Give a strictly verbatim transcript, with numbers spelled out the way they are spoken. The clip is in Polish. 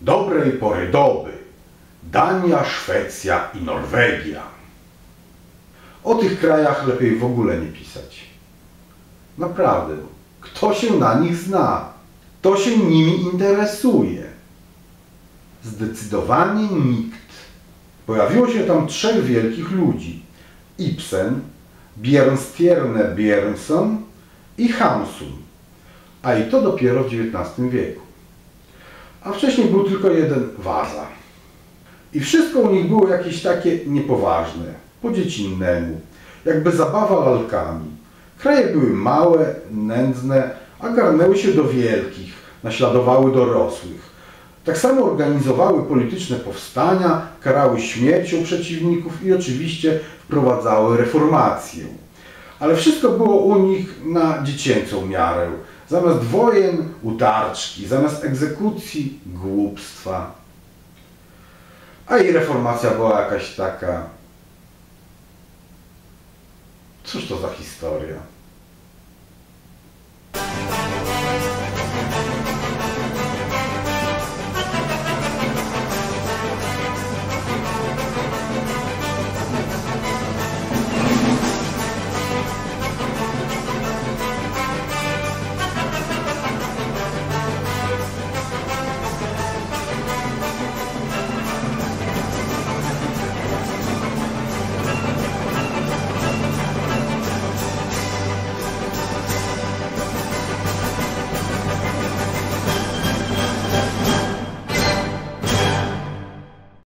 Dobrej pory doby. Dania, Szwecja i Norwegia. O tych krajach lepiej w ogóle nie pisać. Naprawdę, kto się na nich zna? Kto się nimi interesuje? Zdecydowanie nikt. Pojawiło się tam trzech wielkich ludzi. Ibsen, Bjørnstjerne Bjørnson i Hamsun. A i to dopiero w dziewiętnastym wieku. A wcześniej był tylko jeden Waza. I wszystko u nich było jakieś takie niepoważne, po dziecinnemu, jakby zabawa lalkami. Kraje były małe, nędzne, a garnęły się do wielkich, naśladowały dorosłych. Tak samo organizowały polityczne powstania, karały śmiercią przeciwników i oczywiście wprowadzały reformację. Ale wszystko było u nich na dziecięcą miarę. Zamiast wojen utarczki, zamiast egzekucji głupstwa. A i reformacja była jakaś taka... Cóż to za historia?